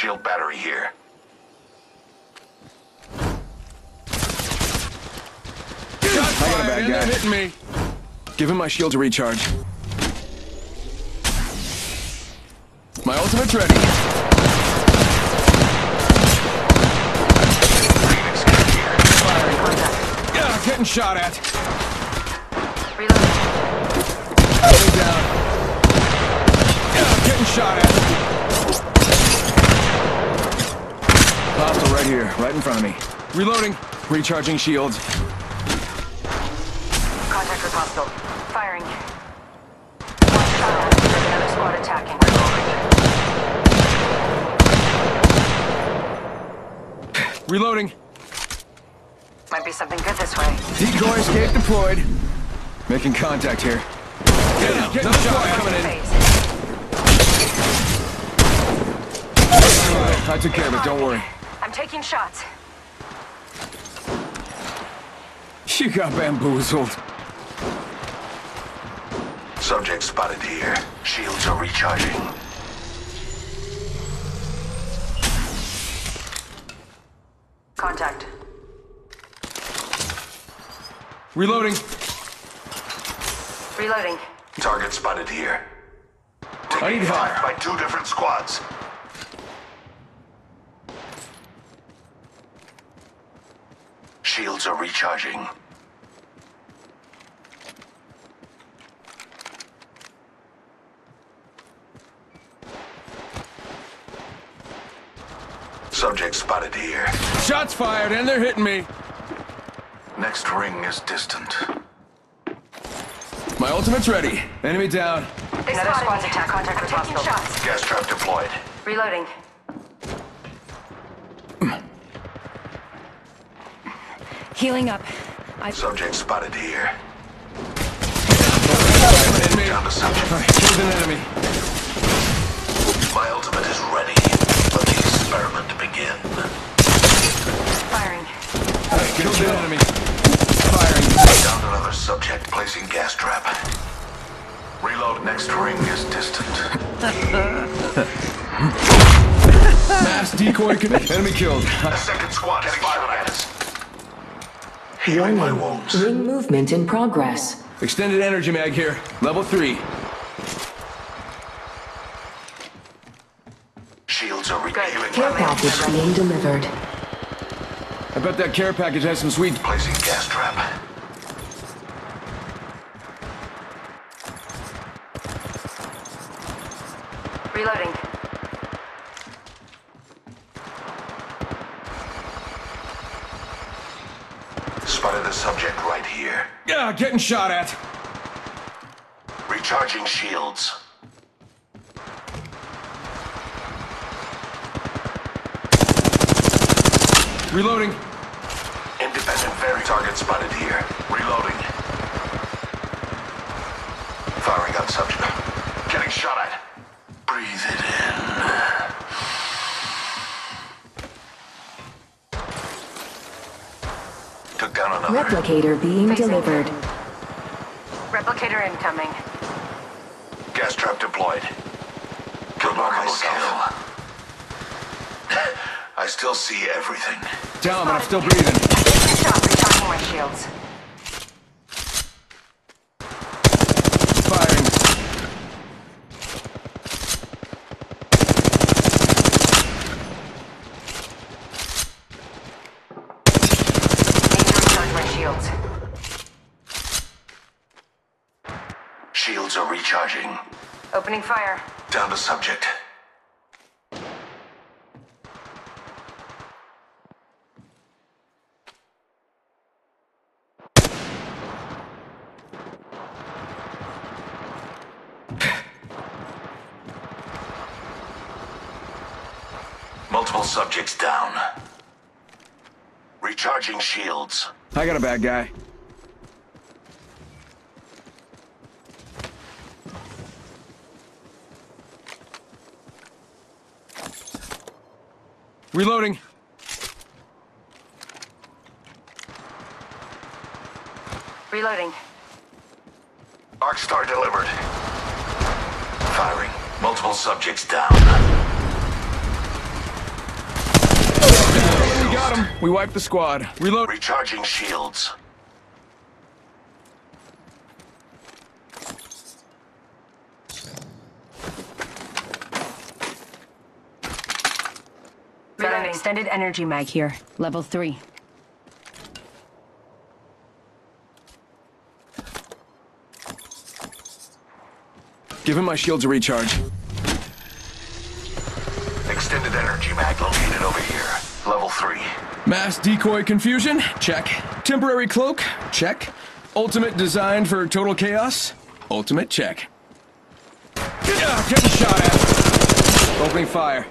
shield battery here. I got a bad guy. Hitting me. Give him my shield to recharge. My ultimate's ready. Phoenix, get here. Firing. Yeah, getting shot at. Reload. Going down. Yeah, getting shot at. Hostile right here, right in front of me. Reloading. Recharging shields. Contact with hostile. Firing. One shot at. There's another squad attacking. Reloading. Might be something good this way. Decoy escape deployed. Making contact here. Get him! Get the shot coming in. Right, I took care of it. Don't worry. I'm taking shots. You got bamboozled. Subject spotted here. Shields are recharging. Contact. Reloading. Reloading. Target spotted here. Taking fire by two different squads. Shields are recharging. Subject spotted here. Shots fired, and they're hitting me. Next ring is distant. My ultimate's ready. Enemy down. Another squad's attack. Contact with hostile. Shots. Gas trap deployed. Reloading. Healing up. Subject spotted here. Down to subject. Killed an enemy. My ultimate is ready. Experiment to begin. Firing. Killed the enemy. Firing. Down another subject, placing gas trap. Reload. Next ring is distant. Mass decoy commit. Enemy killed. The second squad is firing at us. Healing my wounds. Ring movement in progress. Extended energy mag here. Level 3. Care package being delivered. I bet that care package has some sweet. Placing gas trap. Reloading. Spotted the subject right here. Yeah, getting shot at. Recharging shields. Reloading. Independent ferry target spotted here. Reloading. Firing on subject. Getting shot at. Breathe it in. Took down another. Replicator being delivered. Replicator incoming. Gas trap deployed. Killed myself. I still see everything. Down, but I'm still breathing. Good shot, recharging my shields. Firing. Need to recharge my shields. Shields are recharging. Opening fire. Down to subject. Multiple subjects down. Recharging shields. I got a bad guy. Reloading. Reloading. Arcstar delivered. Firing. Multiple subjects down. down. We wipe the squad. Reload. Recharging shields. Got an extended energy mag here. Level 3. Giving my shields a recharge. Extended energy mag located over here. Level 3. Mass decoy confusion? Check. Temporary cloak? Check. Ultimate designed for total chaos? Ultimate check. Get shot at. Opening fire.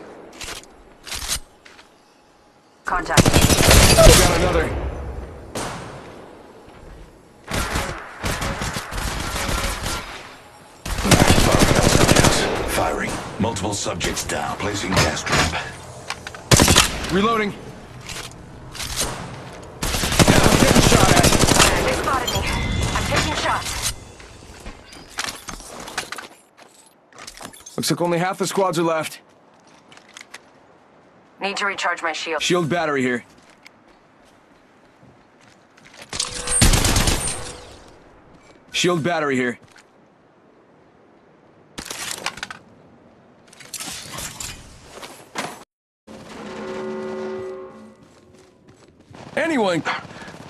Contact. Got another. Firing. Multiple subjects down. Placing gas trap. Reloading. I'm getting shot at. They spotted me. I'm taking shots. Looks like only half the squads are left. Need to recharge my shield. Shield battery here. Shield battery here. Anyone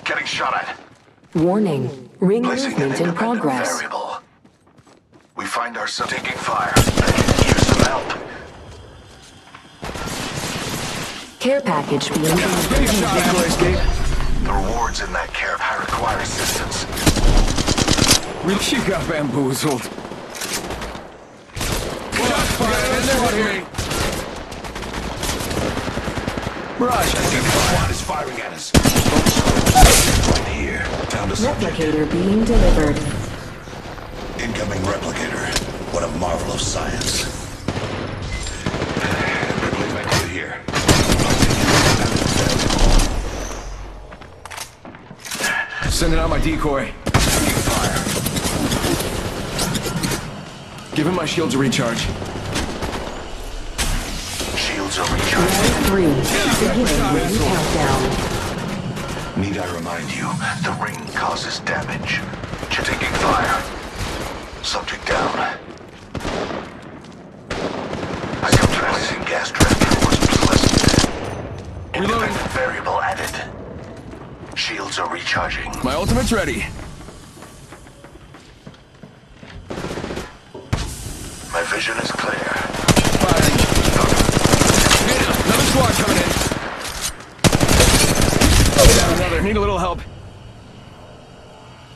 getting shot at. Warning. Ring movement in progress. Variable. We find ourselves taking fire. I can use some help. Care package being escape. The rewards in that care require assistance. She got bamboozled. Shots fired. Mirage, one is firing at us. Right here. Found a subject. Replicator being delivered. Incoming replicator. What a marvel of science. Ripley back over here. Sending out my decoy. Fire. Giving my shields a recharge. Three. Countdown. Need I remind you, the ring causes damage. You're taking fire. Subject down. I come to placing gas trap was pleasant. Reloading. Variable added. Shields are recharging. My ultimate's ready. My vision is clear. Squad coming in. Oh, another. Need a little help.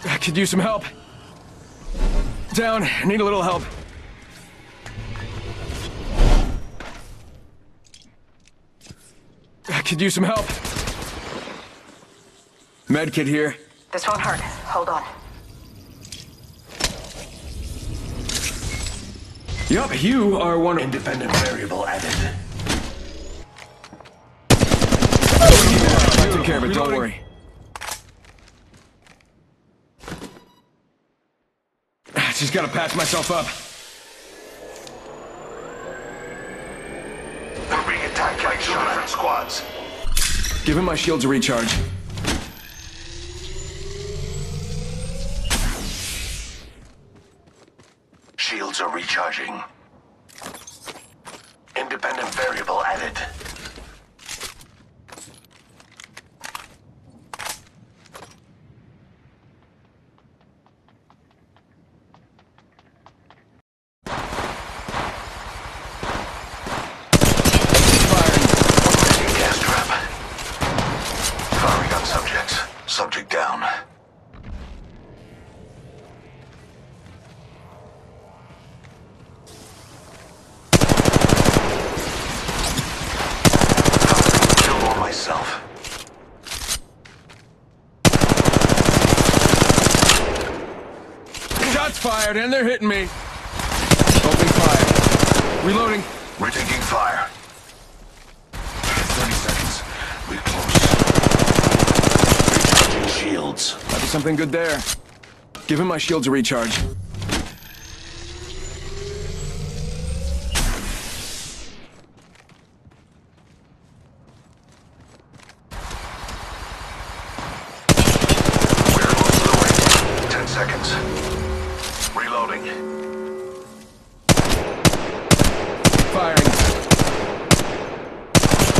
I could use some help. Down. Need a little help. I could use some help. Med kit here. This won't hurt. Hold on. Yup, you are one independent variable added. Take care of it, don't worry. Just gotta patch myself up. We're being attacked by two different squads. Giving my shields a recharge. Shields are recharging. Independent variable added. Fired and they're hitting me. Opening fire. Reloading. We're taking fire. 30 seconds. We're close. Recharging shields. Might be something good there. Giving my shields a recharge.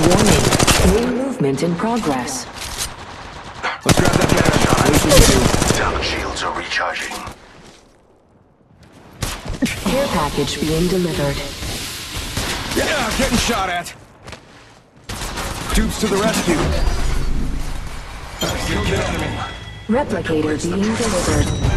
Warning, new movement in progress. Let's grab that gas. Damage shields are recharging. Care package being delivered. Yeah, getting shot at. Dupes to the rescue. Replicator being delivered.